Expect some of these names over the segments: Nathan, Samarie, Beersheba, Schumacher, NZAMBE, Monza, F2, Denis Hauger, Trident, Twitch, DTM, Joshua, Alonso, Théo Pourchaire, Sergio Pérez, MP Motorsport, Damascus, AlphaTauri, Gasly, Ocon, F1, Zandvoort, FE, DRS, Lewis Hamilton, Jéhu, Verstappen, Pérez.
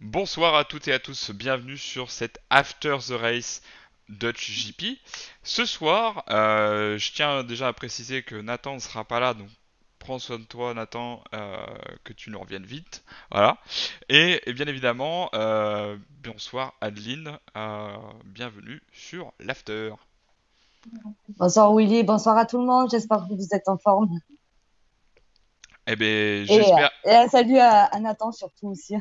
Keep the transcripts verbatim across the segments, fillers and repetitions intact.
Bonsoir à toutes et à tous, bienvenue sur cette After the Race Dutch G P. Ce soir, euh, je tiens déjà à préciser que Nathan ne sera pas là, donc prends soin de toi Nathan, euh, que tu nous reviennes vite. Voilà. Et, et bien évidemment, euh, bonsoir Adeline, euh, bienvenue sur l'After. Bonsoir Willy, bonsoir à tout le monde, j'espère que vous êtes en forme. Eh bien, j'espère. Et, et salut à, à Nathan surtout aussi.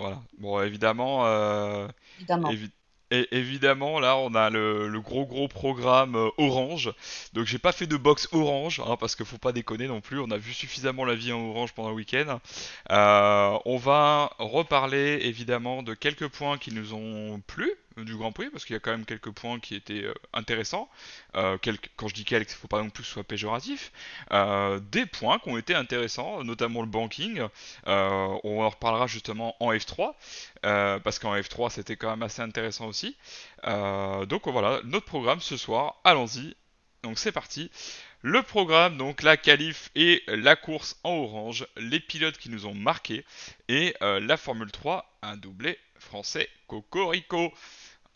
Voilà, bon évidemment, euh, évidemment. Évi et, évidemment là on a le, le gros gros programme euh, orange, donc j'ai pas fait de box orange, hein, parce que faut pas déconner non plus, on a vu suffisamment la vie en orange pendant le week-end. Euh, on va reparler évidemment de quelques points qui nous ont plu du Grand Prix, parce qu'il y a quand même quelques points qui étaient euh, intéressants, euh, quelques, quand je dis quelques, il ne faut pas non plus que ce soit péjoratif, euh, des points qui ont été intéressants, notamment le banking, euh, on en reparlera justement en F trois, euh, parce qu'en F trois c'était quand même assez intéressant aussi, euh, donc voilà, notre programme ce soir, allons-y, donc c'est parti. Le programme, donc la qualif et la course en orange, les pilotes qui nous ont marqués, et euh, la Formule trois, un doublé français cocorico.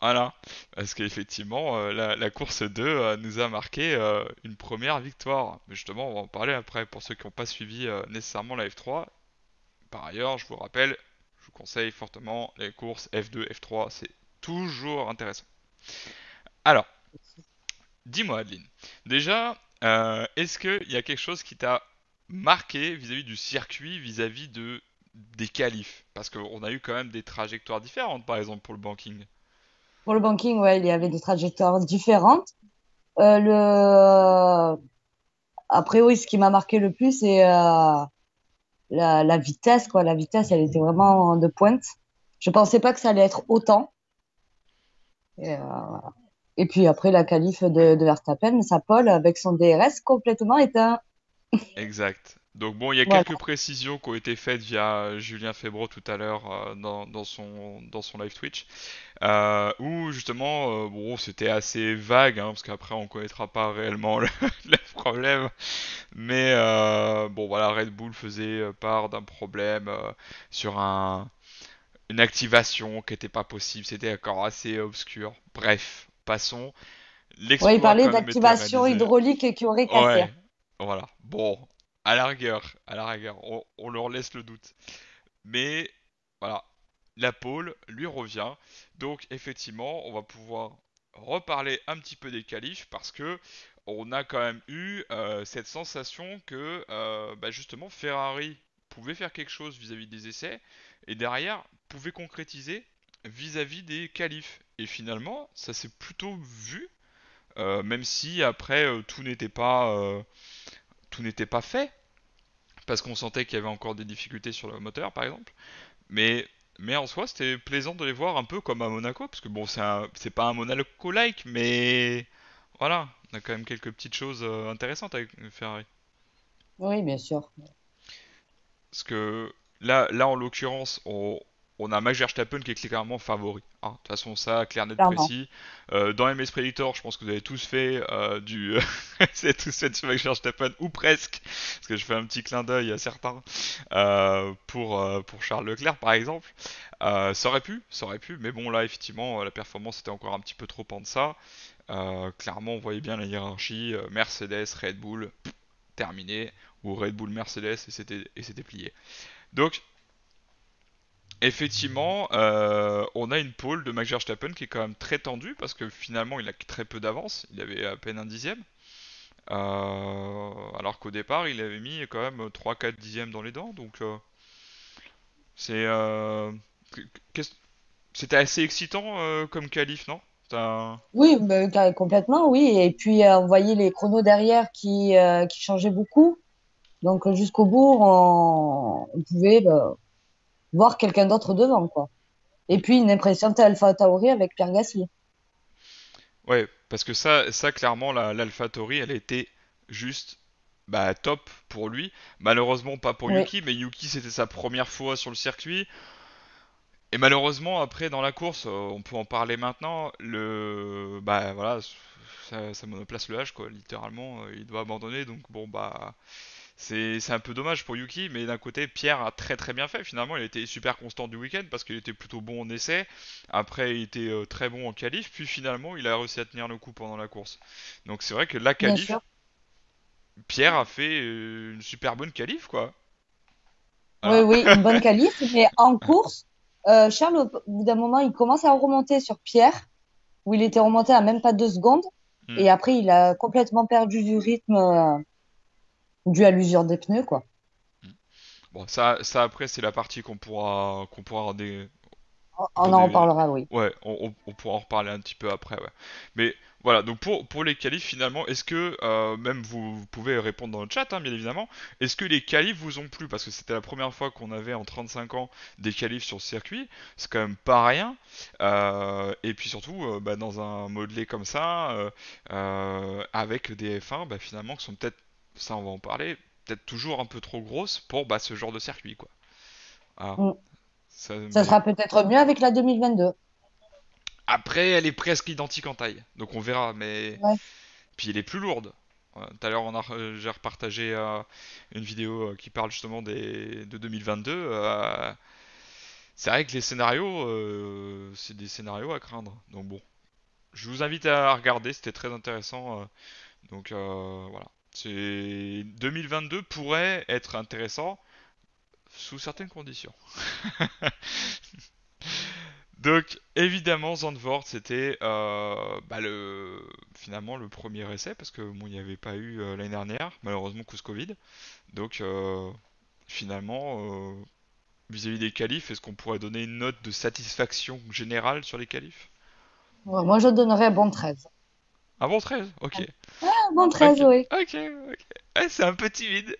Voilà, parce qu'effectivement, euh, la, la course deux euh, nous a marqué euh, une première victoire. Mais justement, on va en parler après pour ceux qui n'ont pas suivi euh, nécessairement la F trois. Par ailleurs, je vous rappelle, je vous conseille fortement les courses F deux, F trois, c'est toujours intéressant. Alors, dis-moi Adeline, déjà, euh, est-ce qu'il y a quelque chose qui t'a marqué vis-à-vis du circuit, vis-à-vis de, des qualifs? Parce qu'on a eu quand même des trajectoires différentes, par exemple, pour le banking. Pour le banking, ouais, il y avait des trajectoires différentes. Euh, le... Après, oui, ce qui m'a marqué le plus, c'est euh, la, la vitesse, quoi. La vitesse, elle était vraiment de pointe. Je pensais pas que ça allait être autant. Et, euh... Et puis après, la qualif de, de Verstappen, sa pole avec son D R S complètement éteint. Exact. Donc bon, il y a voilà. Quelques précisions qui ont été faites via Julien Febro tout à l'heure euh, dans, dans, son, dans son live Twitch, euh, où justement, euh, bon, c'était assez vague, hein, parce qu'après on connaîtra pas réellement le, le problème, mais euh, bon voilà, Red Bull faisait part d'un problème euh, sur un, une activation qui n'était pas possible, c'était encore assez obscur, bref, passons. Ouais, il parlait d'activation hydraulique et qui aurait cassé. Ouais, voilà, bon... À la rigueur, à la rigueur, on, on leur laisse le doute. Mais voilà, la pole lui revient. Donc effectivement, on va pouvoir reparler un petit peu des qualifs parce que on a quand même eu euh, cette sensation que euh, bah justement Ferrari pouvait faire quelque chose vis-à-vis des essais et derrière pouvait concrétiser vis-à-vis des qualifs. Et finalement, ça s'est plutôt vu, euh, même si après euh, tout n'était pas euh, tout n'était pas fait, parce qu'on sentait qu'il y avait encore des difficultés sur le moteur, par exemple. Mais, mais en soi, c'était plaisant de les voir un peu comme à Monaco, parce que bon, c'est, un, c'est pas un Monaco-like, mais voilà, on a quand même quelques petites choses intéressantes avec Ferrari. Oui, bien sûr. Parce que là, là en l'occurrence, on... On a Max Verstappen qui est clairement favori. Hein. De toute façon, ça, clair, net, clairement. Précis. Euh, dans M S Predictor, je pense que vous avez tous fait euh, du... C'est tous fait sur Max Verstappen, ou presque, parce que je fais un petit clin d'œil à certains, euh, pour, euh, pour Charles Leclerc, par exemple. Euh, ça aurait pu, ça aurait pu, mais bon, là, effectivement, la performance était encore un petit peu trop en deçà. Euh, clairement, on voyait bien la hiérarchie. Euh, Mercedes, Red Bull, pff, terminé. Ou Red Bull, Mercedes, et c'était, et c'était plié. Donc... Effectivement, euh, on a une pole de Max Verstappen qui est quand même très tendue parce que finalement il a très peu d'avance, il avait à peine un dixième. Euh, alors qu'au départ il avait mis quand même trois quatre dixièmes dans les dents, donc euh, c'est euh, c'était assez excitant euh, comme qualif, non? T'as... Oui, ben, complètement, oui. Et puis euh, on voyait les chronos derrière qui, euh, qui changeaient beaucoup, donc jusqu'au bout on, on pouvait. Bah... voir quelqu'un d'autre devant, quoi. Et puis une impressionnante AlphaTauri avec Pierre Gasly. Ouais, parce que ça, ça clairement, la, l'AlphaTauri, elle était juste bah, top pour lui. Malheureusement, pas pour oui. Yuki, mais Yuki, c'était sa première fois sur le circuit. Et malheureusement, après, dans la course, on peut en parler maintenant, le... Bah, voilà, ça, ça monoplace le H, quoi. Littéralement, il doit abandonner, donc bon, bah... C'est, c'est un peu dommage pour Yuki, mais d'un côté, Pierre a très très bien fait. Finalement, il a été super constant du week-end parce qu'il était plutôt bon en essai. Après, il était euh, très bon en qualif. Puis finalement, il a réussi à tenir le coup pendant la course. Donc c'est vrai que la qualif, Pierre a fait euh, une super bonne qualif, quoi. Voilà. Oui, oui, une bonne qualif. Mais en course, euh, Charles, au bout d'un moment, il commence à remonter sur Pierre, où il était remonté à même pas deux secondes. Hmm. Et après, il a complètement perdu du rythme euh, dû à l'usure des pneus, quoi. Bon, ça, ça après, c'est la partie qu'on pourra, qu'on pourra redé... On en reparlera, oui. Ouais, on, on pourra en reparler un petit peu après, ouais. Mais voilà, donc pour, pour les qualifs, finalement, est-ce que, euh, même vous, vous pouvez répondre dans le chat, hein, bien évidemment, est-ce que les qualifs vous ont plu? Parce que c'était la première fois qu'on avait en trente-cinq ans des qualifs sur le circuit, c'est quand même pas rien. Euh, et puis surtout, euh, bah, dans un modelé comme ça, euh, euh, avec des F un, bah, finalement, qui sont peut-être, ça on va en parler, peut-être toujours un peu trop grosses pour bah, ce genre de circuit, quoi. Ah, mm. Ça, ça sera peut-être mieux avec la deux mille vingt-deux. Après, elle est presque identique en taille, donc on verra, mais... Ouais. Puis elle est plus lourde. Tout à l'heure, on a, j'ai repartagé euh, une vidéo euh, qui parle justement des, de deux mille vingt-deux. Euh, c'est vrai que les scénarios, euh, c'est des scénarios à craindre. Donc bon, je vous invite à regarder, c'était très intéressant. Euh, donc euh, voilà. C'est... deux mille vingt-deux pourrait être intéressant sous certaines conditions. Donc évidemment Zandvoort c'était euh, bah le... finalement le premier essai parce que bon, il n'y avait pas eu euh, l'année dernière malheureusement cause Covid. Donc euh, finalement euh, vis-à-vis des qualifs, est-ce qu'on pourrait donner une note de satisfaction générale sur les qualifs? Ouais, moi je donnerais un bon treize. Un bon treize, ok. Ah, bon treize, okay. Oui. Ok, ok. Ah, c'est un peu timide.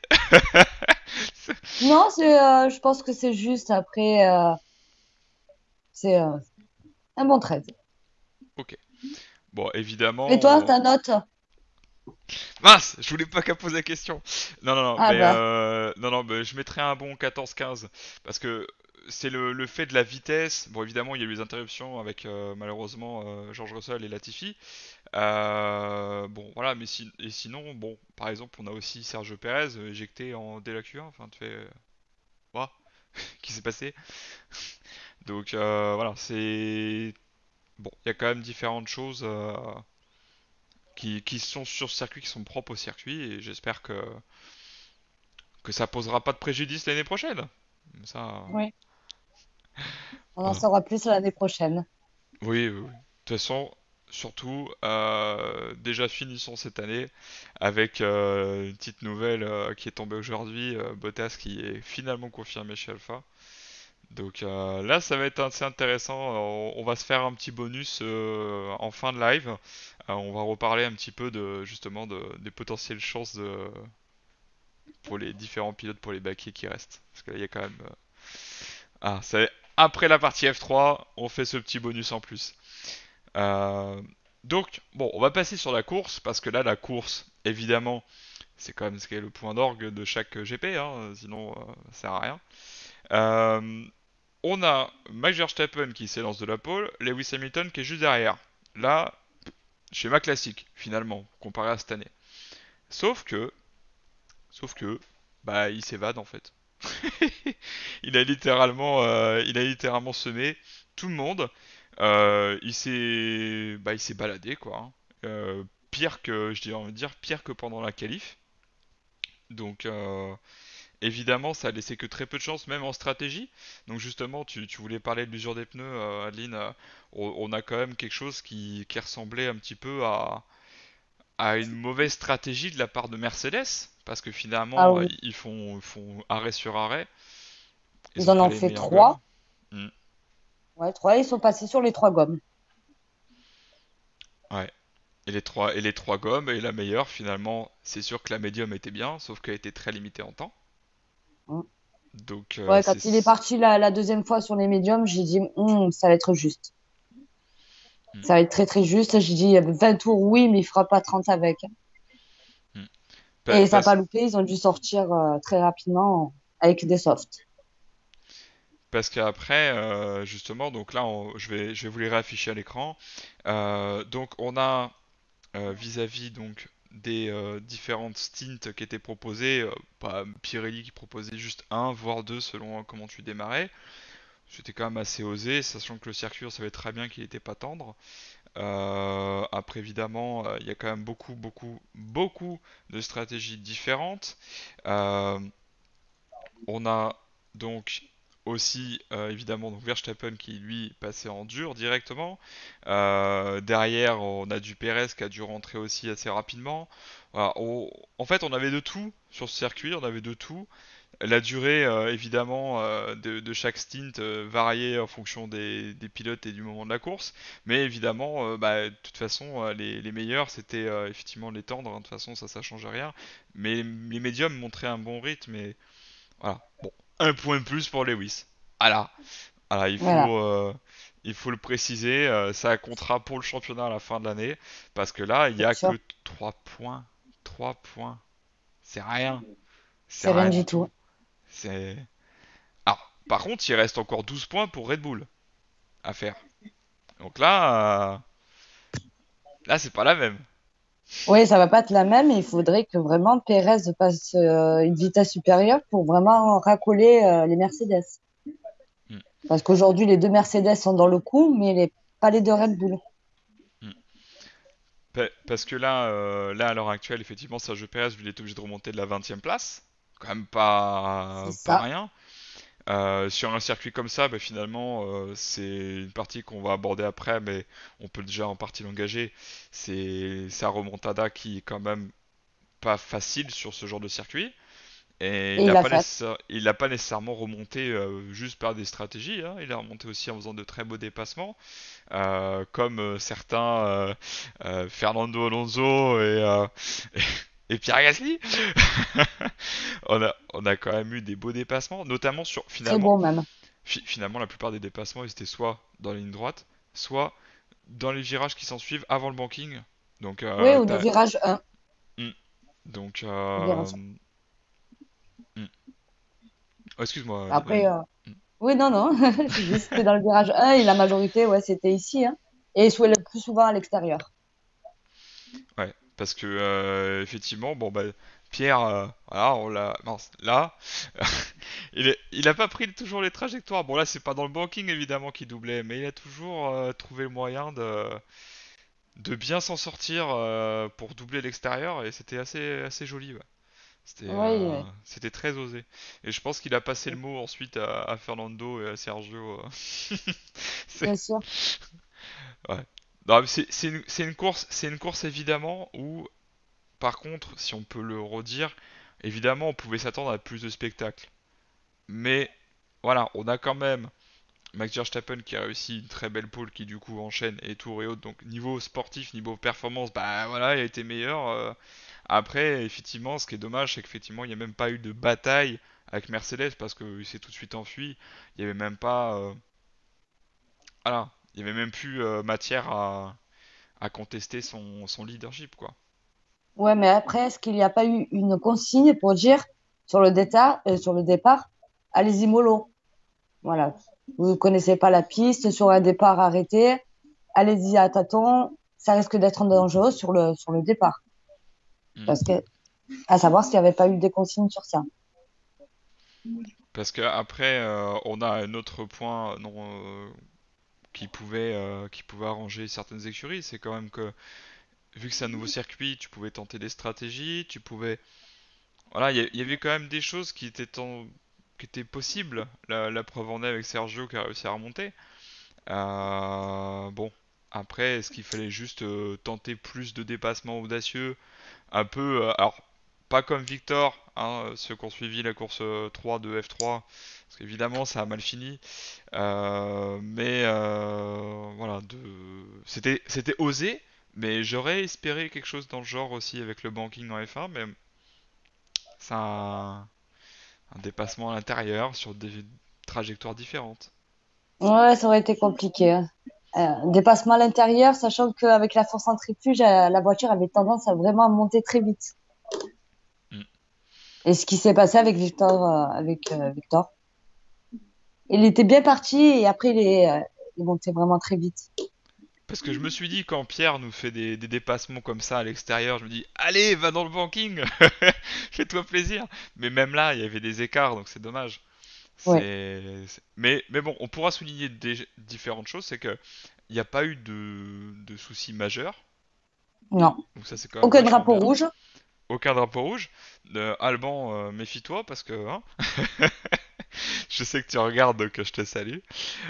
Non, c'est, euh, je pense que c'est juste. Après, euh, c'est euh, un bon treize. Ok. Bon, évidemment. Et toi, on... ta note? Mince, je voulais pas qu'à poser la question. Non, non, non. Ah mais, bah. euh, non, non mais je mettrais un bon quatorze quinze. Parce que c'est le, le fait de la vitesse. Bon, évidemment, il y a eu des interruptions avec euh, malheureusement euh, George Russell et Latifi. Euh, bon, voilà, mais si, et sinon, bon, par exemple, on a aussi Sergio Pérez éjecté en dès la Q un. Enfin, tu fais. Euh, wow, qui s'est passé? Donc, euh, voilà, c'est. Bon, il y a quand même différentes choses euh, qui, qui sont sur ce circuit, qui sont propres au circuit, et j'espère que, que ça posera pas de préjudice l'année prochaine. Ça. Oui. On en saura plus l'année prochaine. Oui, oui, oui. De toute façon. Surtout, euh, déjà finissons cette année avec euh, une petite nouvelle euh, qui est tombée aujourd'hui, euh, Bottas qui est finalement confirmé chez Alpha. Donc euh, là, ça va être assez intéressant. On, on va se faire un petit bonus euh, en fin de live. Euh, on va reparler un petit peu de justement de, des potentielles chances de, pour les différents pilotes, pour les baquets qui restent. Parce que là, il y a quand même... Euh... Ah, c'est après la partie F trois, on fait ce petit bonus en plus. Euh, donc bon, on va passer sur la course parce que là la course évidemment c'est quand même ce qui est le point d'orgue de chaque G P, hein, sinon euh, ça sert à rien. Euh, on a Max Verstappen qui s'élance de la pole, Lewis Hamilton qui est juste derrière. Là, schéma classique finalement comparé à cette année. Sauf que, sauf que, bah il s'évade en fait. il a littéralement, euh, il a littéralement semé tout le monde. Euh, il s'est, bah, il s'est baladé quoi. Euh, pire que, je dirais, on va dire pire que pendant la qualif. Donc euh, évidemment, ça a laissé que très peu de chance, même en stratégie. Donc justement, tu, tu voulais parler de l'usure des pneus, euh, Adeline. Euh, on, on a quand même quelque chose qui, qui ressemblait un petit peu à, à une mauvaise stratégie de la part de Mercedes, parce que finalement, ah oui. ils font, font arrêt sur arrêt. Ils, ils en ont fait trois. Ouais, trois, ils sont passés sur les trois gommes. Ouais. Et les trois, et les trois gommes, et la meilleure, finalement, c'est sûr que la médium était bien, sauf qu'elle était très limitée en temps. Mmh. Donc, euh, ouais, quand c'est... il est parti la, la deuxième fois sur les médiums, j'ai dit, hm, ça va être juste. Mmh. Ça va être très très juste. J'ai dit, vingt tours, oui, mais il fera pas trente avec. Mmh. Pas, et ça n'a pas loupé, ils ont dû sortir euh, très rapidement avec des softs. Parce qu'après, euh, justement, donc là, on, je, vais, je vais vous les réafficher à l'écran. Euh, donc, on a euh, vis-à-vis donc, des euh, différentes stints qui étaient proposées, euh, pas Pirelli qui proposait juste un, voire deux selon comment tu démarrais. C'était quand même assez osé, sachant que le circuit on savait très bien qu'il n'était pas tendre. Euh, après évidemment, il euh, y a quand même beaucoup, beaucoup, beaucoup de stratégies différentes. Euh, on a donc aussi euh, évidemment donc Verstappen qui lui passait en dur directement. Euh, derrière on a du Pérez qui a dû rentrer aussi assez rapidement. Voilà, on, en fait on avait de tout sur ce circuit, on avait de tout. La durée, euh, évidemment, euh, de, de chaque stint euh, variait en fonction des, des pilotes et du moment de la course. Mais évidemment, euh, bah, de toute façon, euh, les, les meilleurs, c'était euh, effectivement les tendres. Hein, de toute façon, ça, ça changeait rien. Mais les, les médiums montraient un bon rythme. Et voilà. Bon, un point de plus pour Lewis. Voilà. Voilà, il faut, euh, il faut le préciser. Euh, ça comptera pour le championnat à la fin de l'année. Parce que là, il n'y a que trois points. trois points. C'est rien. C'est rien du tout. C'est... Ah, par contre, il reste encore douze points pour Red Bull à faire. Donc là, euh... là c'est pas la même. Oui, ça va pas être la même. Il faudrait que vraiment Pérez passe euh, une vitesse supérieure pour vraiment racoler euh, les Mercedes. Mm. Parce qu'aujourd'hui, les deux Mercedes sont dans le coup, mais les... pas les deux Red Bull. Mm. Parce que là, euh, là, à l'heure actuelle, effectivement, Sergio Pérez, lui, il est obligé de remonter de la vingtième place. Quand même pas, pas rien. Euh, sur un circuit comme ça, bah finalement, euh, c'est une partie qu'on va aborder après, mais on peut déjà en partie l'engager. C'est sa remontada qui est quand même pas facile sur ce genre de circuit. Et, et il n'a pas, nécessaire, pas nécessairement remonté euh, juste par des stratégies, hein. Il a remonté aussi en faisant de très beaux dépassements, euh, comme euh, certains euh, euh, Fernando Alonso et... Euh, et... Et Pierre Gasly, on, a, on a quand même eu des beaux dépassements, notamment sur finalement, bon même. Fi- finalement la plupart des dépassements ils étaient soit dans la ligne droite, soit dans les virages qui s'en suivent avant le banking. Donc, euh, oui, ou dans le virage un. Mmh. Donc, euh... mmh. Oh, excuse-moi. Après, euh... mmh. oui, non, non, c'était dans le virage un et la majorité, ouais, c'était ici, hein. Et soit le plus souvent à l'extérieur. Ouais. Parce que euh, effectivement, bon bah Pierre, euh, voilà, on l'a, mince, là, il, est... il a pas pris toujours les trajectoires. Bon là, c'est pas dans le banking évidemment qu'il doublait, mais il a toujours euh, trouvé le moyen de de bien s'en sortir euh, pour doubler l'extérieur et c'était assez assez joli. Ouais. C'était ouais, euh, ouais. c'était très osé. Et je pense qu'il a passé le mot ensuite à, à Fernando et à Sergio. Euh... c'est... Bien sûr. Ouais. Non, mais c'est, c'est, une, c'est, une course, c'est une course évidemment où, par contre, si on peut le redire, évidemment on pouvait s'attendre à plus de spectacles. Mais voilà, on a quand même Max Verstappen qui a réussi une très belle pole qui du coup enchaîne et tour et autres. Donc niveau sportif, niveau performance, bah voilà, il a été meilleur. Euh, après, effectivement, ce qui est dommage, c'est qu'effectivement il n'y a même pas eu de bataille avec Mercedes parce qu'il s'est tout de suite enfui. Il n'y avait même pas... Euh... Voilà. Il n'y avait même plus euh, matière à, à contester son, son leadership, quoi. Ouais, mais après, est-ce qu'il n'y a pas eu une consigne pour dire, sur le, déta, euh, sur le départ, allez-y mollo. Voilà. Vous ne connaissez pas la piste, sur un départ arrêté, allez-y à tâtons, ça risque d'être dangereux sur le, sur le départ. Mmh. Parce que, à savoir s'il n'y avait pas eu des consignes sur ça. Parce qu'après, euh, on a un autre point... Non, euh... Qui pouvait, euh, qui pouvait arranger certaines écuries, c'est quand même que vu que c'est un nouveau circuit, tu pouvais tenter des stratégies, tu pouvais... Voilà, il y, y avait quand même des choses qui étaient, en... qui étaient possibles, la, la preuve en est avec Sergio qui a réussi à remonter. Euh, bon, après, est-ce qu'il fallait juste euh, tenter plus de dépassements audacieux, un peu... Euh, alors, pas comme Victor, hein, ceux qui ont suivi la course trois de F trois, parce qu'évidemment ça a mal fini, euh, mais euh, voilà, de... c'était, c'était osé, mais j'aurais espéré quelque chose dans le genre aussi avec le banking en F un, mais c'est un, un dépassement à l'intérieur sur des trajectoires différentes. Ouais, ça aurait été compliqué. Hein. Euh, dépassement à l'intérieur, sachant qu'avec la force centrifuge, la voiture avait tendance à vraiment monter très vite. Mm. Et ce qui s'est passé avec Victor, euh, avec euh, Victor. Il était bien parti et après il est, il montait vraiment très vite. Parce que je me suis dit, quand Pierre nous fait des, des dépassements comme ça à l'extérieur, je me dis, allez, va dans le banking, fais-toi plaisir. Mais même là, il y avait des écarts, donc c'est dommage. Ouais. C'est... Mais, mais bon, on pourra souligner des... différentes choses, c'est qu'il n'y a pas eu de, de soucis majeurs. Non. Donc ça, c'est quand même aucun drapeau bien. rouge. Aucun drapeau rouge. Euh, Alban, euh, méfie-toi, parce que... Hein je sais que tu regardes, donc je te salue.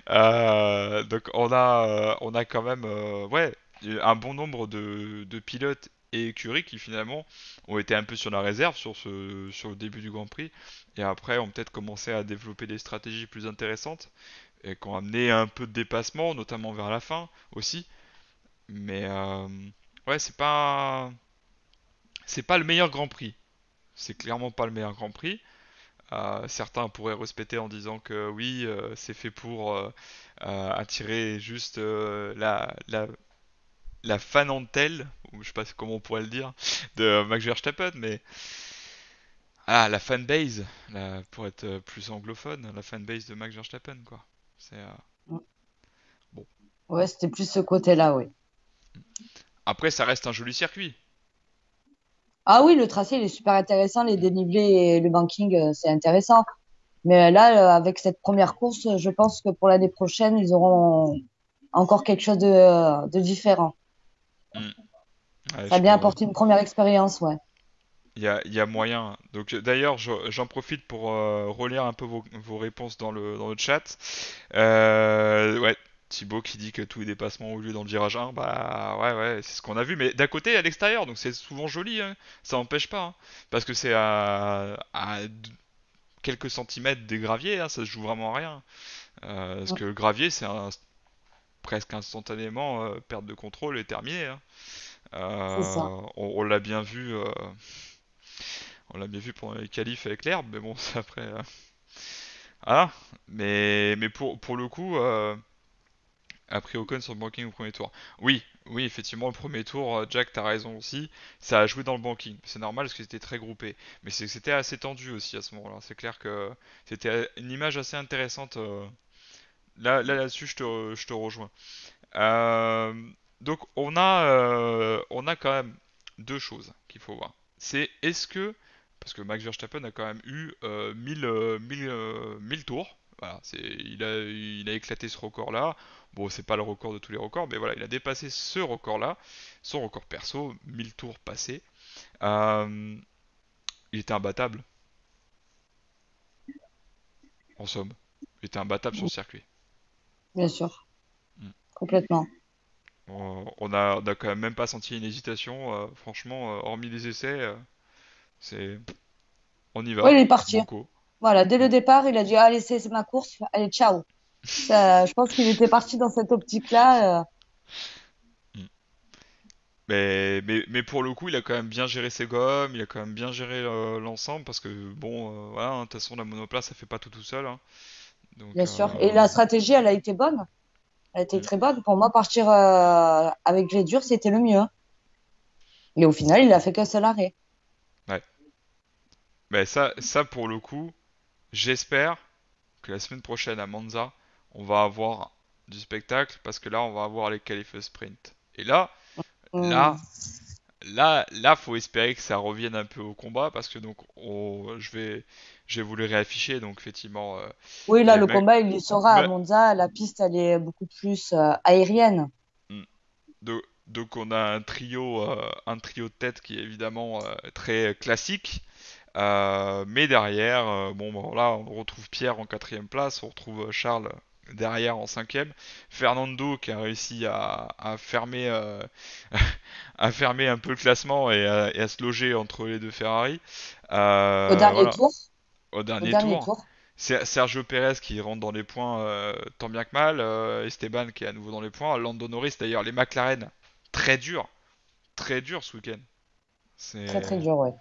Euh, donc on a, euh, on a quand même euh, ouais, un bon nombre de, de pilotes et écuries qui finalement ont été un peu sur la réserve sur, ce, sur le début du Grand Prix. Et après ont peut-être commencé à développer des stratégies plus intéressantes et qui ont amené un peu de dépassement, notamment vers la fin aussi. Mais euh, ouais, c'est pas, c'est pas le meilleur Grand Prix. C'est clairement pas le meilleur Grand Prix. Euh, certains pourraient respecter en disant que oui, euh, c'est fait pour euh, euh, attirer juste euh, la, la, la fanantelle, ou je sais pas comment on pourrait le dire, de Max Verstappen, mais ah, la fanbase, la, pour être plus anglophone, la fanbase de Max Verstappen, quoi. C'est, euh... bon. Ouais, c'était plus ce côté-là, oui. Après, ça reste un joli circuit. Ah oui, le tracé, il est super intéressant. Les dénivelés et le banking, c'est intéressant. Mais là, avec cette première course, je pense que pour l'année prochaine, ils auront encore quelque chose de, de différent. Mmh. Ouais, ça a bien apporté une première expérience, ouais. Il y a, y a moyen. Donc, d'ailleurs, je, j'en profite pour euh, relire un peu vos, vos réponses dans le, dans le chat. Euh, ouais. Thibaut qui dit que tous les dépassements ont eu lieu dans le virage un, bah ouais, ouais, c'est ce qu'on a vu, mais d'un côté à l'extérieur, donc c'est souvent joli, hein. Ça n'empêche pas, hein. Parce que c'est à, à quelques centimètres des graviers, hein. Ça se joue vraiment à rien. Euh, parce ouais. que le gravier, c'est un, presque instantanément euh, perte de contrôle et terminé. Hein. Euh, c'est ça. On, on l'a bien vu, euh, on l'a bien vu pendant les qualifs avec l'herbe, mais bon, c'est après. Euh... Ah, mais, mais pour, pour le coup. Euh... a pris Ocon sur le banking au premier tour. Oui, oui, effectivement, le premier tour, Jack, t'as raison aussi, ça a joué dans le banking. C'est normal parce que c'était très groupé. Mais c'est que c'était assez tendu aussi à ce moment-là. C'est clair que c'était une image assez intéressante. Là, là, là-dessus, je te, je te rejoins. Euh, donc, on a, euh, on a quand même deux choses qu'il faut voir. C'est est-ce que, parce que Max Verstappen a quand même eu euh, mille tours. Voilà, c'est, il, a, il a éclaté ce record-là. Bon, c'est pas le record de tous les records, mais voilà, il a dépassé ce record-là, son record perso, mille tours passés. Euh, il était imbattable. En somme, il était imbattable sur le circuit. Bien sûr, mmh. Complètement. On, on, a, on a quand même même pas senti une hésitation, euh, franchement, euh, hormis les essais, euh, c'est... On y va. Oui, il est parti. Banco. Voilà, dès le départ, il a dit « Allez, c'est, c'est ma course, allez, ciao !» Ça, je pense qu'il était parti dans cette optique-là. Euh... Mais, mais, mais pour le coup, il a quand même bien géré ses gommes, il a quand même bien géré euh, l'ensemble, parce que bon, euh, voilà, de toute façon, la monoplace, ça fait pas tout tout seul. Hein. Donc, bien euh... sûr, et la stratégie, elle a été bonne. Elle a été oui. très bonne. Pour moi, partir euh, avec les durs, c'était le mieux. Et au final, il a fait qu'un seul arrêt. Ouais. Mais ça, ça, pour le coup... J'espère que la semaine prochaine à Monza, on va avoir du spectacle parce que là, on va avoir les qualifs sprint. Et là, mmh. là, là, là, faut espérer que ça revienne un peu au combat parce que donc, on, je vais, je vais vous le réafficher. Donc effectivement. Euh, oui, là, le mecs, combat, il sera à Monza. La piste, elle est beaucoup plus euh, aérienne. Donc, donc, on a un trio, euh, un trio de tête qui est évidemment euh, très classique. Euh, mais derrière, euh, bon, bon là on retrouve Pierre en quatrième place, on retrouve Charles derrière en cinquième, Fernando qui a réussi à, à fermer, euh, à fermer un peu le classement et à, et à se loger entre les deux Ferrari. Euh, au dernier voilà. tour. Au dernier, au dernier tour. tour. C'est Sergio Pérez qui rentre dans les points euh, tant bien que mal, euh, Esteban qui est à nouveau dans les points, Lando Norris d'ailleurs, les McLaren très durs, très durs ce week-end. C'est... Très très dur, ouais.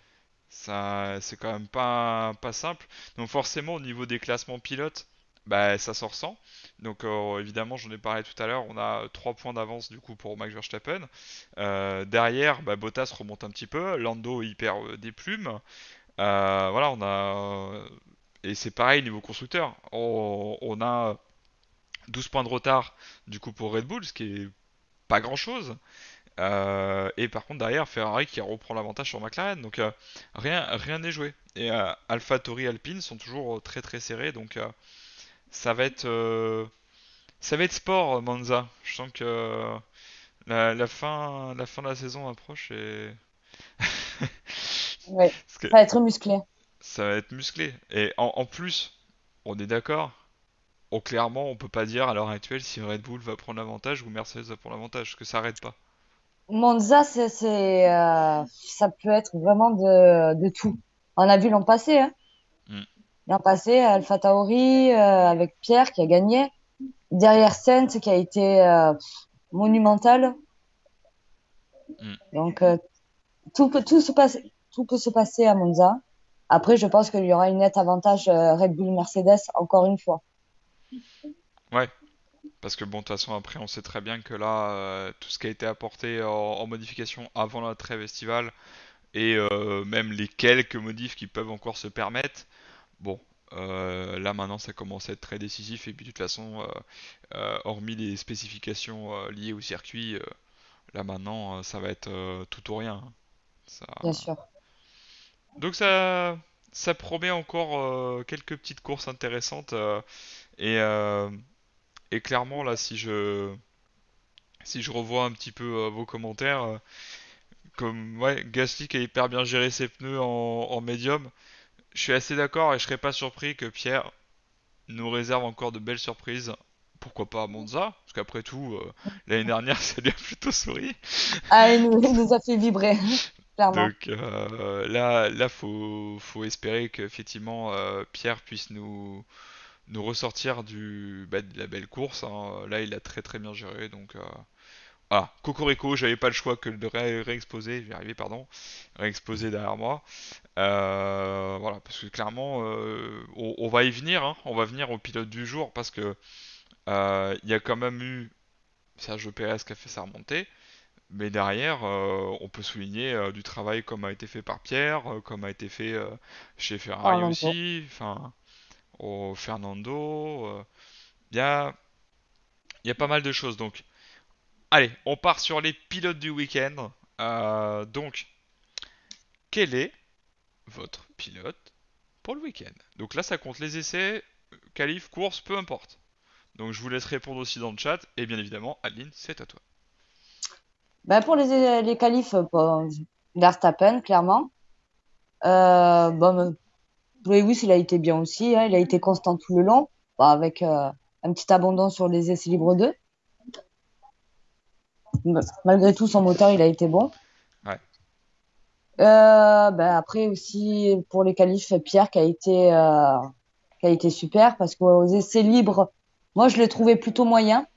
Ça, c'est quand même pas, pas simple. Donc forcément, au niveau des classements pilotes, bah, ça se ressent. Donc euh, évidemment, j'en ai parlé tout à l'heure, on a trois points d'avance du coup pour Max Verstappen. Euh, derrière, bah, Bottas remonte un petit peu, Lando il perd euh, des plumes. Euh, voilà, on a euh, et c'est pareil niveau constructeur. On, on a douze points de retard du coup pour Red Bull, ce qui est pas grand chose. Euh, et par contre derrière Ferrari qui reprend l'avantage sur McLaren, donc euh, rien rien n'est joué, et euh, AlphaTauri Alpine sont toujours très très serrés, donc euh, ça va être euh, ça va être sport Monza. Je sens que euh, la, la fin la fin de la saison approche et ouais, ça va être musclé ça va être musclé et en, en plus on est d'accord. Oh, clairement on peut pas dire à l'heure actuelle si Red Bull va prendre l'avantage ou Mercedes va prendre l'avantage, parce que ça arrête pas. Monza, c'est, c'est, euh, ça peut être vraiment de, de tout. On a vu l'an passé. Hein. Mm. L'an passé, AlphaTauri euh, avec Pierre qui a gagné. Derrière Sainz qui a été euh, monumental. Mm. Donc, euh, tout, peut, tout, se passe, tout peut se passer à Monza. Après, je pense qu'il y aura une nette avantage euh, Red Bull-Mercedes encore une fois. Ouais. Parce que bon, de toute façon, après, on sait très bien que là, euh, tout ce qui a été apporté en, en modification avant la trêve estivale, et euh, même les quelques modifs qui peuvent encore se permettre, bon, euh, là maintenant, ça commence à être très décisif. Et puis de toute façon, euh, euh, hormis les spécifications euh, liées au circuit, euh, là maintenant, euh, ça va être euh, tout ou rien. Hein. Ça... Bien sûr. Donc ça, ça promet encore euh, quelques petites courses intéressantes euh, et... Euh, Et clairement, là, si je si je revois un petit peu euh, vos commentaires, euh, comme ouais, Gasly qui a hyper bien géré ses pneus en, en médium, je suis assez d'accord et je serais pas surpris que Pierre nous réserve encore de belles surprises. Pourquoi pas à Monza? Parce qu'après tout, euh, l'année dernière, ça lui a plutôt souri. Ah, il nous, il nous a fait vibrer, clairement. Donc euh, là, là, faut faut espérer qu'effectivement euh, Pierre puisse nous nous ressortir du, bah, de la belle course, hein. Là il a très très bien géré, donc euh... voilà, cocorico, j'avais pas le choix que de ré- réexposer, j'ai arrivé pardon, réexposer derrière moi, euh, voilà, parce que clairement euh, on, on va y venir, hein. On va venir au pilote du jour, parce que il euh, y a quand même eu Sergio Pérez qui a fait sa remontée, mais derrière euh, on peut souligner euh, du travail comme a été fait par Pierre, euh, comme a été fait euh, chez Ferrari ah, aussi, enfin... au Fernando, il euh, y, a, y a pas mal de choses. Donc, allez, on part sur les pilotes du week-end. Euh, donc, quel est votre pilote pour le week-end? Donc là, ça compte les essais, qualif, course, peu importe. Donc, je vous laisse répondre aussi dans le chat. Et bien évidemment, Adeline, c'est à toi. Ben pour les, les qualifs, bon, Verstappen, clairement. Euh, bon... Lewis, il a été bien aussi, hein, il a été constant tout le long, bah, avec euh, un petit abandon sur les essais libres deux. Malgré tout, son moteur, il a été bon. Ouais. Euh, bah, après aussi, pour les qualifs, Pierre qui a été, euh, qui a été super, parce qu'aux essais libres, moi, je l'ai trouvé plutôt moyen.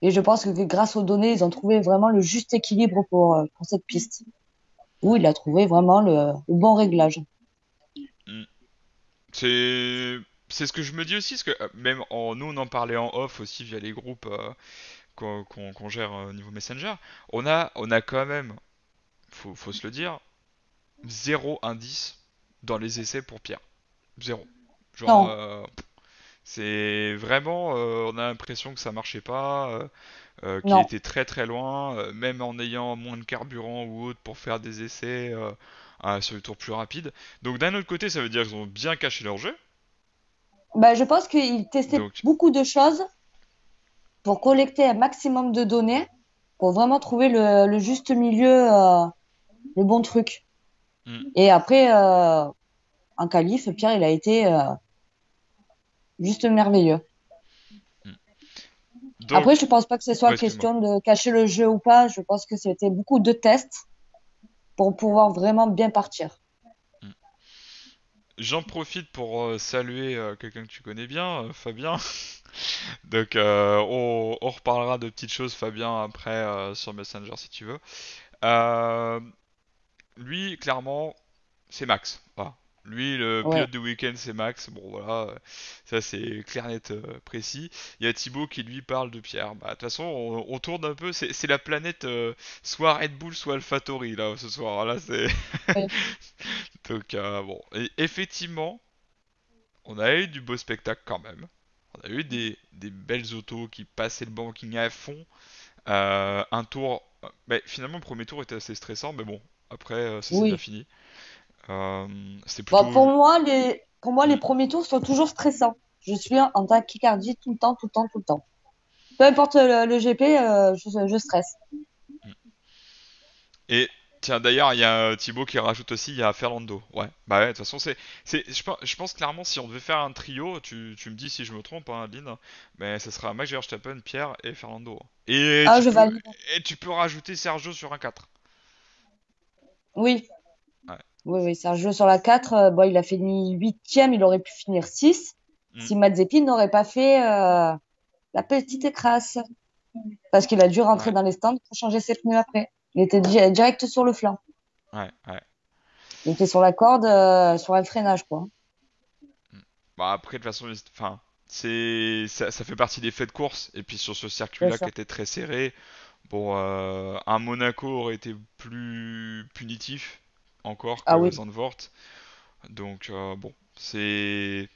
Et je pense que grâce aux données, ils ont trouvé vraiment le juste équilibre pour, pour cette piste, où il a trouvé vraiment le, le bon réglage. C'est... c'est ce que je me dis aussi, parce que même en... nous on en parlait en off aussi via les groupes euh, qu'on, qu'on, qu'on gère au euh, niveau Messenger, on a, on a quand même, faut, faut se le dire, zéro indice dans les essais pour Pierre. Zéro. Genre, euh, c'est vraiment, euh, on a l'impression que ça marchait pas, euh, euh, qu'il non. était très très loin, euh, même en ayant moins de carburant ou autre pour faire des essais... Euh, Ah, sur le tour plus rapide. Donc d'un autre côté, ça veut dire qu'ils ont bien caché leur jeu. Bah, je pense qu'ils testaient Donc... beaucoup de choses pour collecter un maximum de données pour vraiment trouver le, le juste milieu, euh, le bon truc. Mm. Et après, euh, en qualif, Pierre, il a été euh, juste merveilleux. Mm. Donc... Après, je ne pense pas que ce soit ouais, question de cacher le jeu ou pas. Je pense que c'était beaucoup de tests pour pouvoir vraiment bien partir. J'en profite pour euh, saluer euh, quelqu'un que tu connais bien, euh, Fabien. Donc euh, on, on reparlera de petites choses, Fabien, après euh, sur Messenger si tu veux. Euh, lui, clairement, c'est Max. Voilà. Lui, le ouais. pilote du week-end, c'est Max. Bon, voilà, ça c'est clair, net, euh, précis. Il y a Thibaut qui lui parle de Pierre. Bah, de toute façon, on, on tourne un peu. C'est, c'est la planète euh, soit Red Bull, soit AlphaTauri, là, ce soir. Là, c'est. Ouais. Donc, euh, bon. Et effectivement, on a eu du beau spectacle quand même. On a eu des, des belles autos qui passaient le banking à fond. Euh, un tour... Bah, finalement, le premier tour était assez stressant, mais bon, après, euh, ça s'est oui. bien fini. Euh, c'est plutôt... bah, pour moi, les... pour moi, les premiers tours sont toujours stressants. Je suis en tachycardie tout le temps, tout le temps, tout le temps. Peu importe le, le G P, euh, je, je stresse. Et... Tiens, d'ailleurs, il y a Thibaut qui rajoute aussi, il y a Fernando. Ouais, bah ouais, de toute façon, c'est, c'est, je, je pense clairement, si on devait faire un trio, tu, tu me dis si je me trompe, hein, Adeline, mais ça sera Max Verstappen, Pierre et Fernando. Et, ah, tu je peux, et tu peux rajouter Sergio sur un quatre. Oui. Ouais. Oui, oui, Sergio sur la quatre, euh, bon, il a fini huitième, il aurait pu finir six, mm. si Mazepin n'aurait pas fait euh, la petite écrasse, parce qu'il a dû rentrer ouais. dans les stands pour changer ses pneus après. Il était direct sur le flanc. Ouais, ouais. Il était sur la corde, euh, sur un freinage, quoi. Bah après, de toute façon, enfin, c'est ça, ça fait partie des faits de course. Et puis sur ce circuit-là qui était très serré, bon, euh, un Monaco aurait été plus punitif encore que ah, oui. Zandvoort. Donc euh, bon, c'est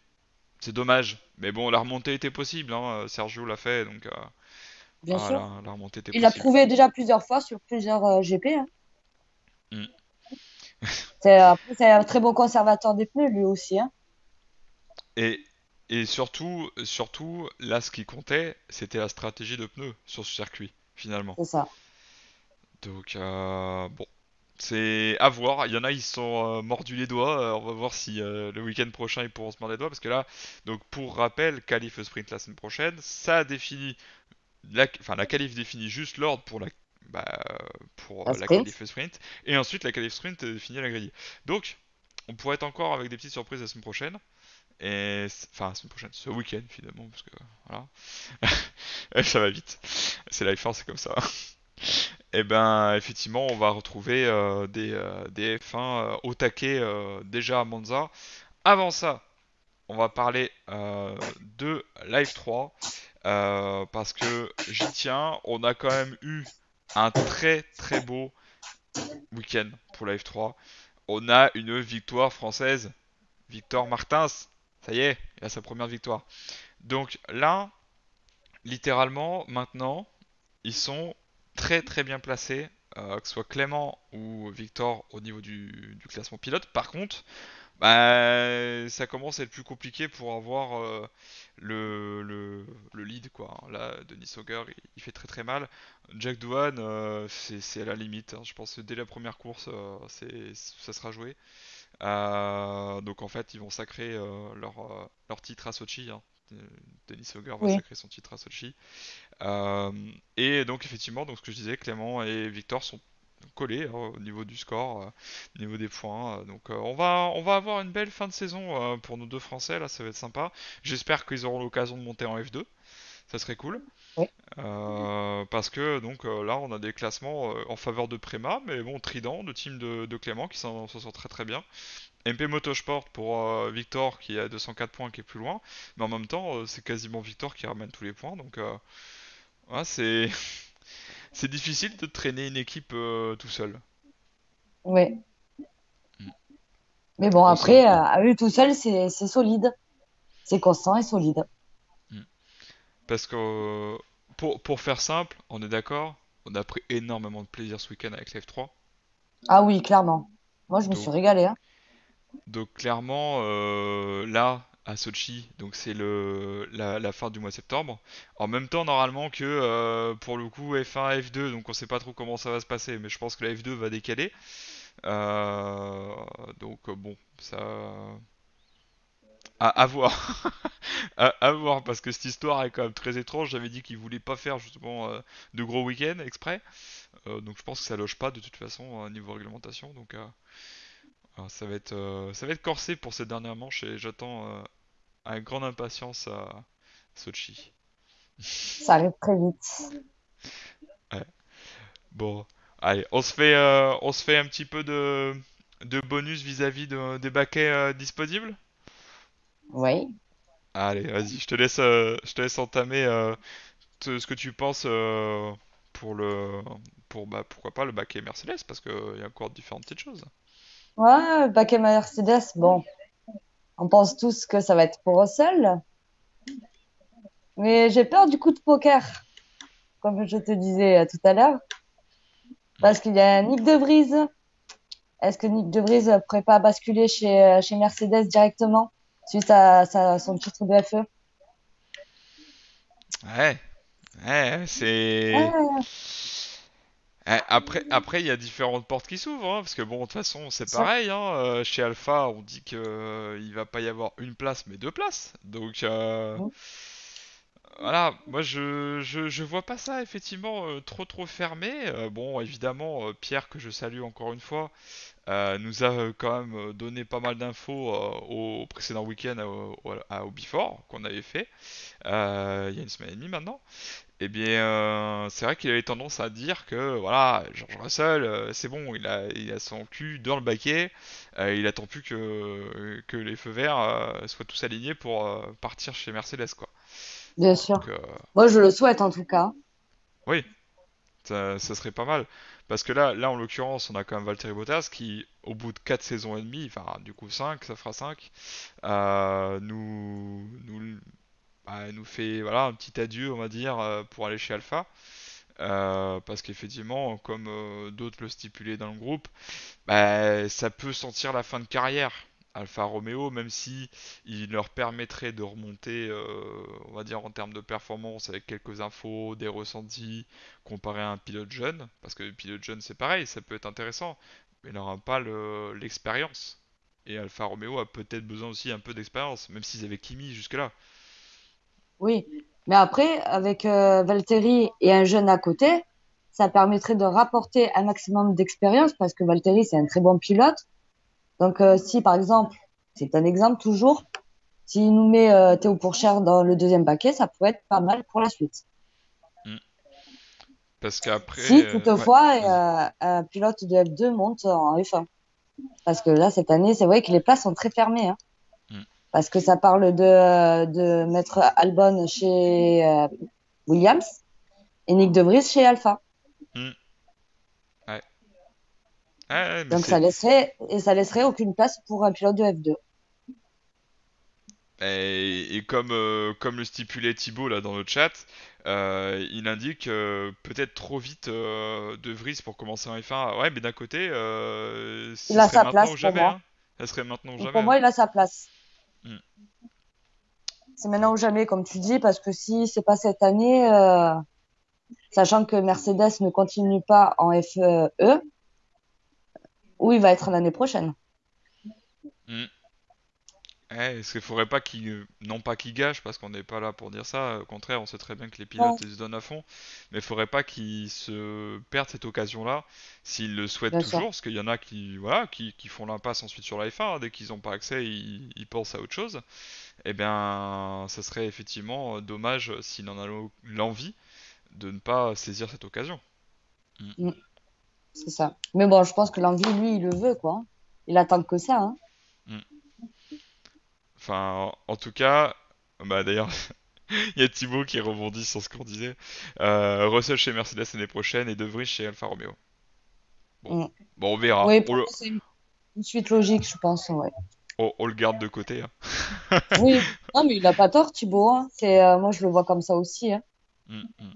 c'est dommage. Mais bon, la remontée était possible. Hein. Sergio l'a fait, donc. Euh... Bien ah, sûr. La, la remontée était possible. Il a prouvé déjà plusieurs fois sur plusieurs euh, G P. Hein. Mm. c'est, euh, c'est un très bon conservateur des pneus, lui aussi. Hein. Et, et surtout, surtout, là, ce qui comptait, c'était la stratégie de pneus sur ce circuit, finalement. C'est ça. Donc, euh, bon, c'est à voir. Il y en a, ils se sont euh, mordus les doigts. Euh, on va voir si euh, le week-end prochain, ils pourront se mordre les doigts. Parce que là, donc pour rappel, qualif sprint la semaine prochaine, ça définit. La, enfin, la qualif définit juste l'ordre pour la, bah, pour la, la qualif sprint, et ensuite la qualif sprint définit la grille. Donc, on pourrait être encore avec des petites surprises la semaine prochaine, et enfin la semaine prochaine, ce week-end finalement, parce que voilà, ça va vite. C'est la F un, c'est comme ça. Et ben, effectivement, on va retrouver euh, des, euh, des F un euh, au taquet euh, déjà à Monza. Avant ça, on va parler euh, de la F trois. Euh, parce que j'y tiens, on a quand même eu un très très beau week-end pour la F trois. On a une victoire française, Victor Martins, ça y est, il a sa première victoire. Donc là, littéralement, maintenant, ils sont très très bien placés, euh, que ce soit Clément ou Victor au niveau du, du classement pilote. Par contre, bah, ça commence à être plus compliqué pour avoir euh, le, le, le lead, quoi. Là, Denis Hauger, il, il fait très très mal. Jack Doohan, euh, c'est, c'est à la limite. Hein. Je pense que dès la première course, euh, c'est, ça sera joué. Euh, donc en fait, ils vont sacrer euh, leur, leur titre à Sochi. Hein. Denis Hauger va oui. sacrer son titre à Sochi. Euh, et donc effectivement, donc ce que je disais, Clément et Victor sont collé hein, au niveau du score, euh, au niveau des points. Euh, donc euh, on va on va avoir une belle fin de saison euh, pour nos deux Français, là ça va être sympa. J'espère qu'ils auront l'occasion de monter en F deux, ça serait cool. Oui. Euh, parce que donc euh, là on a des classements euh, en faveur de Préma, mais bon Trident, de team de, de Clément qui s'en, s'en sort très très bien. M P Motorsport pour euh, Victor qui a deux cent quatre points, qui est plus loin, mais en même temps euh, c'est quasiment Victor qui ramène tous les points, donc euh, ouais, c'est... C'est difficile de traîner une équipe euh, tout seul. Oui. Mmh. Mais bon, après, euh, à eux tout seuls, c'est, c'est solide. C'est constant et solide. Mmh. Parce que, euh, pour, pour faire simple, on est d'accord, on a pris énormément de plaisir ce week-end avec la F trois. Ah oui, clairement. Moi, je donc, me suis régalé. Hein. Donc, clairement, euh, là... à Sochi, donc c'est le la, la fin du mois de septembre. En même temps, normalement que euh, pour le coup F un, F deux, donc on sait pas trop comment ça va se passer, mais je pense que la F deux va décaler. Euh, donc bon, ça à, à voir, à, à voir, parce que cette histoire est quand même très étrange. J'avais dit qu'ils voulaient pas faire justement euh, de gros week-ends exprès, euh, donc je pense que ça loge pas de toute façon euh, niveau réglementation, donc. Euh... Alors, ça va être euh, ça va être corsé pour cette dernière manche et j'attends euh, avec grande impatience à Sochi. Ça arrive très vite. Ouais. Bon, allez, on se fait euh, on se fait un petit peu de de bonus vis-à-vis de, des baquets euh, disponibles. Oui. Allez, vas-y, je te laisse euh, je te laisse entamer euh, te, ce que tu penses euh, pour le pour bah pourquoi pas le baquet Mercedes, parce que il euh, y a encore différentes petites choses. Ouais, le baquet Mercedes, bon, on pense tous que ça va être pour Russell, mais j'ai peur du coup de poker. comme je te disais tout à l'heure, parce qu'il y a Nick de Vries. Est-ce que Nick de Vries ne pourrait pas basculer chez, chez Mercedes directement suite à, à son titre de F E? Ouais, ouais, c'est... Ouais. Après, après, il y a différentes portes qui s'ouvrent, hein, parce que bon, de toute façon, c'est pareil. Hein, euh, chez Alpha, on dit que euh, il va pas y avoir une place, mais deux places. Donc, euh, mmh. voilà. Moi, je, je je vois pas ça effectivement euh, trop trop fermé. Euh, bon, évidemment, euh, Pierre que je salue encore une fois euh, nous a quand même donné pas mal d'infos euh, au précédent week-end au, au, au Before qu'on avait fait euh, il y a une semaine et demie maintenant. Eh bien, euh, c'est vrai qu'il avait tendance à dire que, voilà, George Russell, euh, c'est bon, il a, il a son cul dans le baquet, euh, il attend plus que, que les feux verts euh, soient tous alignés pour euh, partir chez Mercedes, quoi. Bien sûr. Donc, euh... moi, je le souhaite, en tout cas. Oui, ça, ça serait pas mal. Parce que là, là, en l'occurrence, on a quand même Valtteri Bottas qui, au bout de quatre saisons et demie, enfin, du coup, cinq, ça fera cinq, euh, nous... nous... Bah, elle nous fait voilà, un petit adieu, on va dire, euh, pour aller chez Alpha. Euh, parce qu'effectivement, comme euh, d'autres le stipulaient dans le groupe, bah, ça peut sentir la fin de carrière. Alfa Romeo, même si il leur permettrait de remonter, euh, on va dire, en termes de performance, avec quelques infos, des ressentis, comparé à un pilote jeune. Parce que le pilote jeune, c'est pareil, ça peut être intéressant, mais il n'aura pas le, l'expérience. Et Alfa Romeo a peut-être besoin aussi un peu d'expérience, même s'ils avaient Kimi jusque-là. Oui, mais après, avec euh, Valtteri et un jeune à côté, ça permettrait de rapporter un maximum d'expérience parce que Valtteri, c'est un très bon pilote. Donc, euh, si par exemple, c'est un exemple toujours, s'il nous met euh, Théo Pourchaire dans le deuxième paquet, ça pourrait être pas mal pour la suite. Mmh. Parce qu'après. Si toutefois, euh, ouais. euh, un pilote de F deux monte en F un. Parce que là, cette année, c'est vrai que les places sont très fermées. Hein. Parce que ça parle de, de mettre Albon chez euh, Williams et Nick de Vries chez Alpha. Mmh. Ouais. Ah, mais donc c'est... ça laisserait et ça laisserait aucune place pour un pilote de F deux. Et, et comme, euh, comme le stipulait Thibaut là dans le chat, euh, il indique euh, peut-être trop vite euh, de Vries pour commencer en F un. Ouais, mais d'un côté, euh, ça il a sa place pour jamais, moi. Hein. Ça serait maintenant ou jamais. Pour moi, hein. Il a sa place. Hmm. C'est maintenant ou jamais, comme tu dis, parce que si c'est pas cette année, euh, sachant que Mercedes ne continue pas en F E, où il va être l'année prochaine. Hmm. Eh, est-ce qu'il faudrait pas qu'il, non pas qu'il gâche, parce qu'on n'est pas là pour dire ça. Au contraire, on sait très bien que les pilotes ouais. ils se donnent à fond, mais il faudrait pas qu'ils se perdent cette occasion-là s'ils le souhaitent bien toujours, sûr. Parce qu'il y en a qui, voilà, qui, qui font l'impasse ensuite sur la F un. Hein, dès qu'ils n'ont pas accès, ils, ils pensent à autre chose. Eh bien, ça serait effectivement dommage s'il en a l'envie de ne pas saisir cette occasion. Mm. C'est ça. Mais bon, je pense que l'envie, lui, il le veut, quoi. Il attend que ça. Hein. Mm. Enfin, en tout cas, bah d'ailleurs, il y a Thibaut qui rebondit sur ce qu'on disait. Euh, Russell chez Mercedes l'année prochaine et De Vries chez Alfa Romeo. Bon, mm. bon on verra. Oui, on le... c'est une suite logique, je pense. Ouais. On, on le garde de côté. Hein. Oui, non, mais il n'a pas tort, Thibaut. Hein. C'est, euh, moi, je le vois comme ça aussi. Hein. Mm-hmm.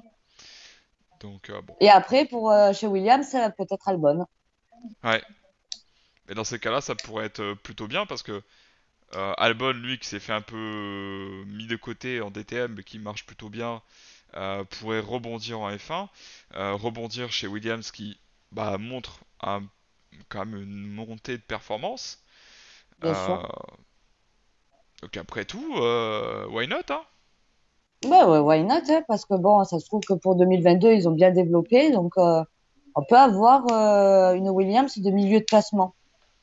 Donc, euh, bon. Et après, pour euh, chez Williams, peut-être Albon. Ouais. Et dans ces cas-là, ça pourrait être plutôt bien parce que. Euh, Albon, lui, qui s'est fait un peu euh, mis de côté en D T M, mais qui marche plutôt bien, euh, pourrait rebondir en F un, euh, rebondir chez Williams, qui bah, montre un, quand même une montée de performance. Bien euh, sûr. Donc après tout, euh, why not hein ouais, ouais, why not hein, parce que bon, ça se trouve que pour deux mille vingt-deux, ils ont bien développé, donc euh, on peut avoir euh, une Williams de milieu de classement,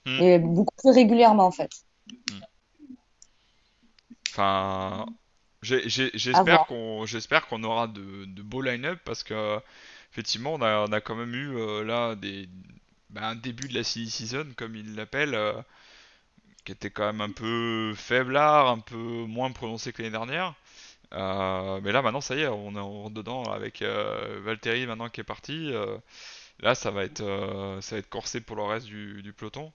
hmm. et beaucoup plus régulièrement en fait. Hmm. Enfin, j'ai, j'ai, j'espère, qu'on, j'espère qu'on aura de, de beaux line-up parce que effectivement on a, on a quand même eu euh, là des, bah, un début de la silly season comme ils l'appellent, euh, qui était quand même un peu faiblard, un peu moins prononcé que l'année dernière. Euh, mais là maintenant ça y est, on est en dedans avec euh, Valtteri maintenant qui est parti. Euh, là ça va être, euh, ça va être corsé pour le reste du, du peloton.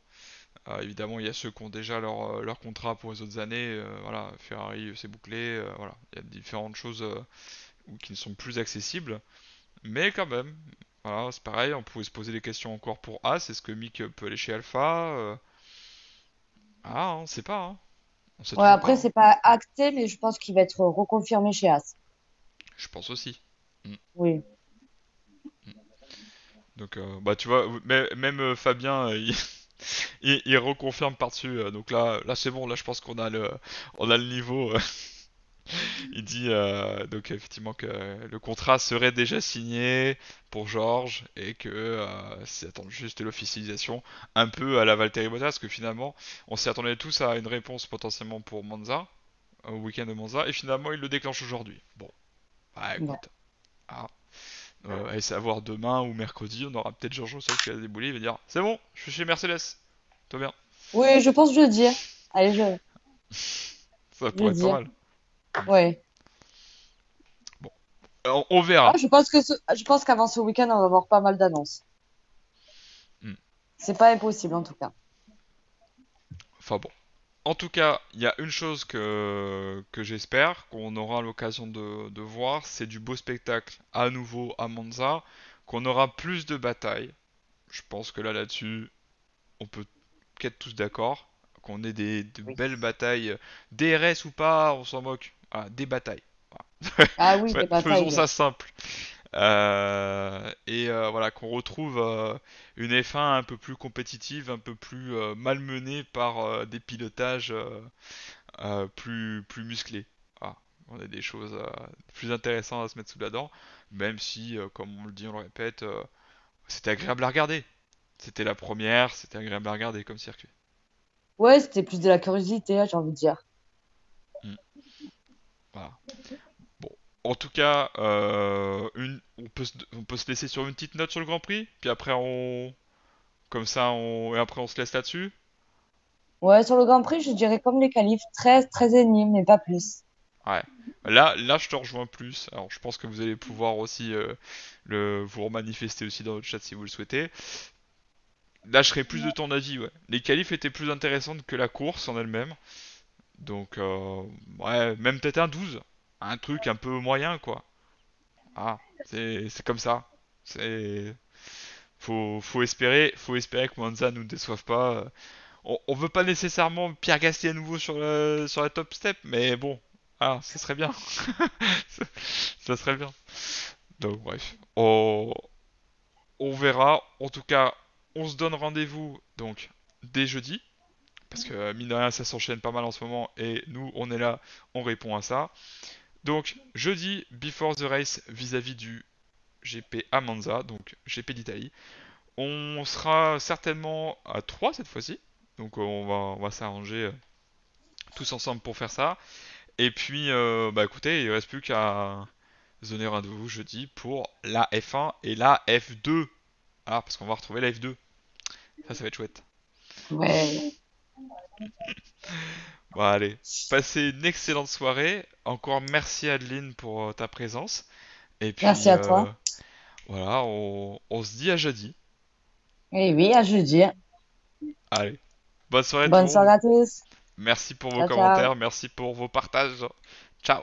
Euh, évidemment, il y a ceux qui ont déjà leur, leur contrat pour les autres années. Euh, voilà, Ferrari, c'est bouclé. Euh, voilà, il y a différentes choses euh, qui ne sont plus accessibles. Mais quand même, voilà, c'est pareil, on pouvait se poser des questions encore pour As. Est-ce que Mick peut aller chez Alpha euh... Ah, on ne sait pas. Hein. On sait ouais, après, ce n'est pas acté, mais je pense qu'il va être reconfirmé chez As. Je pense aussi. Mm. Oui. Mm. Donc, euh, bah, tu vois, même Fabien, euh, il... il, il reconfirme par-dessus. Euh, donc là, là c'est bon, là, je pense qu'on a le, on a le niveau. Euh... Il dit euh, donc effectivement que le contrat serait déjà signé pour Georges et que euh, c'est attendre juste l'officialisation, un peu à la Valtteri Bottas, parce que finalement on s'y attendait tous à une réponse potentiellement pour Monza, au week-end de Monza, et finalement il le déclenche aujourd'hui. Bon, bah écoute, ouais. ah. euh, allez savoir demain ou mercredi, on aura peut-être Georges Russell qui a déboulé, il va dire c'est bon, je suis chez Mercedes, tout bien. Oui, je pense jeudi. Allez, je. Ça pourrait jeudi. Être pas mal. Ouais. Bon, on, on verra. Ah, je pense que ce, je pense qu'avant ce week-end, on va avoir pas mal d'annonces. Mm. C'est pas impossible en tout cas. Enfin bon. En tout cas, il y a une chose que que j'espère qu'on aura l'occasion de, de voir, c'est du beau spectacle à nouveau à Monza, qu'on aura plus de batailles. Je pense que là là-dessus, on peut être tous d'accord. Qu'on ait des, des oui. belles batailles, D R S ou pas, on s'en moque. Ah, des batailles. Ah oui, des batailles. Faisons ça simple. Euh, et euh, voilà, qu'on retrouve euh, une F un un peu plus compétitive, un peu plus euh, malmenée par euh, des pilotages euh, euh, plus, plus musclés. Ah, on a des choses euh, plus intéressantes à se mettre sous la dent, même si, euh, comme on le dit, on le répète, euh, c'était agréable à regarder. C'était la première, c'était agréable à regarder comme circuit. Ouais, c'était plus de la curiosité, j'ai envie de dire. Mmh. Voilà. Bon, en tout cas, euh, une, on, peut se, on peut se laisser sur une petite note sur le Grand Prix, puis après on, comme ça, on et après on se laisse là-dessus. Ouais, sur le Grand Prix, je dirais comme les qualifs, treize, treize et demi, mais pas plus. Ouais. Là, là, je te rejoins plus. Alors, je pense que vous allez pouvoir aussi euh, le vous manifester aussi dans le chat si vous le souhaitez. Là, je serais plus de ton avis, ouais. Les qualifs étaient plus intéressantes que la course en elle-même. Donc, euh, ouais, même peut-être un douze. Un truc un peu moyen, quoi. Ah, c'est, c'est comme ça. C'est... Faut, faut espérer, faut espérer que Monza nous déçoive pas. On, on veut pas nécessairement Pierre Gasly à nouveau sur le, sur la top step, mais bon. Ah, ça serait bien. ça, ça serait bien. Donc, bref. On, on verra. En tout cas... On se donne rendez-vous donc dès jeudi, parce que mine de rien ça s'enchaîne pas mal en ce moment et nous on est là, on répond à ça. Donc jeudi, before the race vis-à-vis du G P à Monza, donc G P d'Italie. On sera certainement à trois cette fois-ci, donc on va, on va s'arranger tous ensemble pour faire ça. Et puis euh, bah écoutez, il reste plus qu'à se donner rendez-vous jeudi pour la F un et la F deux. Ah, parce qu'on va retrouver la F deux. Ça, ça va être chouette. Ouais. Bon, allez. Passez une excellente soirée. Encore merci, Adeline, pour ta présence. Et puis, merci à euh, toi. Voilà, on, on se dit à jeudi. Et oui, à jeudi. Allez. Bonne soirée, Bonne soirée à tous. Merci pour vos ciao, commentaires. Ciao. Merci pour vos partages. Ciao.